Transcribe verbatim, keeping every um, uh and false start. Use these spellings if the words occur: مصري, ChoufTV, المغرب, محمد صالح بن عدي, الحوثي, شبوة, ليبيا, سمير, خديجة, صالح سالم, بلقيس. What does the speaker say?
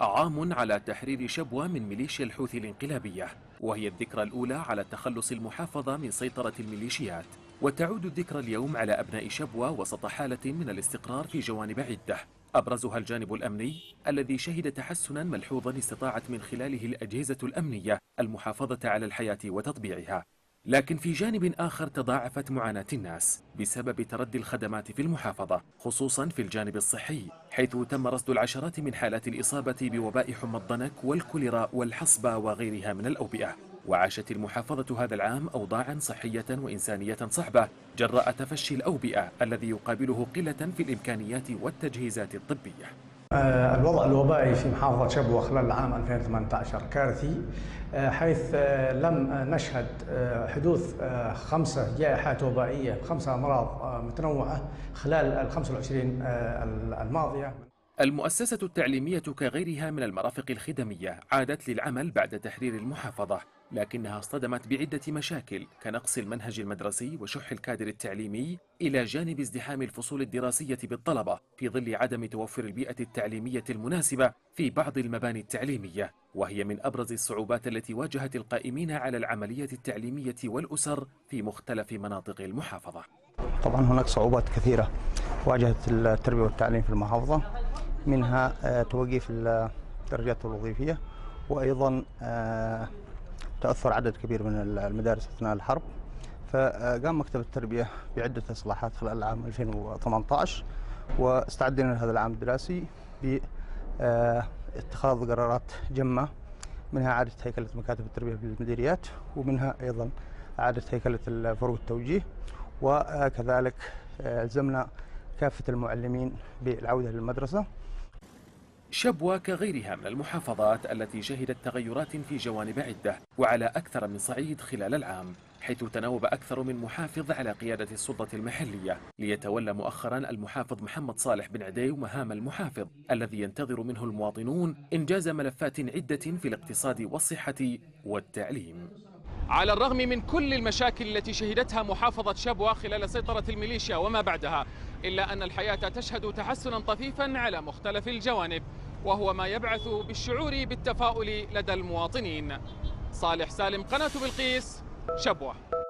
عام على تحرير شبوة من ميليشيا الحوثي الانقلابية، وهي الذكرى الأولى على تخلص المحافظة من سيطرة الميليشيات. وتعود الذكرى اليوم على أبناء شبوة وسط حالة من الاستقرار في جوانب عدة، أبرزها الجانب الأمني الذي شهد تحسنا ملحوظا استطاعت من خلاله الأجهزة الأمنية المحافظة على الحياة وتطبيعها. لكن في جانب آخر تضاعفت معاناة الناس بسبب تردي الخدمات في المحافظة، خصوصا في الجانب الصحي، حيث تم رصد العشرات من حالات الإصابة بوباء حمى الضنك والكوليرا والحصبة وغيرها من الأوبئة. وعاشت المحافظة هذا العام أوضاعا صحية وإنسانية صعبة جراء تفشي الأوبئة الذي يقابله قلة في الإمكانيات والتجهيزات الطبية. الوضع الوبائي في محافظة شبوة خلال العام ألفين وثمانية عشر كارثي، حيث لم نشهد حدوث خمسة جائحات وبائية، خمسة أمراض متنوعة خلال ال خمسة وعشرين الماضية. المؤسسة التعليمية كغيرها من المرافق الخدمية عادت للعمل بعد تحرير المحافظة، لكنها اصطدمت بعدة مشاكل كنقص المنهج المدرسي وشح الكادر التعليمي، إلى جانب ازدحام الفصول الدراسية بالطلبة في ظل عدم توفر البيئة التعليمية المناسبة في بعض المباني التعليمية، وهي من أبرز الصعوبات التي واجهت القائمين على العملية التعليمية والأسر في مختلف مناطق المحافظة. طبعا هناك صعوبات كثيرة واجهت التربية والتعليم في المحافظة، منها توقيف الدرجات الوظيفية، وأيضا تأثر عدد كبير من المدارس أثناء الحرب. فقام مكتب التربية بعدة إصلاحات خلال العام ألفين وثمانية عشر، واستعدنا لهذا العام الدراسي باتخاذ قرارات جمة، منها إعادة هيكلة مكاتب التربية بالمديريات، ومنها أيضا إعادة هيكلة فروع التوجيه، وكذلك ألزمنا كافة المعلمين بالعودة للمدرسة. شبوة كغيرها من المحافظات التي شهدت تغيرات في جوانب عدة وعلى أكثر من صعيد خلال العام، حيث تناوب أكثر من محافظ على قيادة السلطة المحلية، ليتولى مؤخرا المحافظ محمد صالح بن عدي مهام المحافظ الذي ينتظر منه المواطنون إنجاز ملفات عدة في الاقتصاد والصحة والتعليم. على الرغم من كل المشاكل التي شهدتها محافظة شبوة خلال سيطرة الميليشيا وما بعدها، إلا أن الحياة تشهد تحسنا طفيفا على مختلف الجوانب، وهو ما يبعث بالشعور بالتفاؤل لدى المواطنين. صالح سالم، قناة بلقيس، شبوة.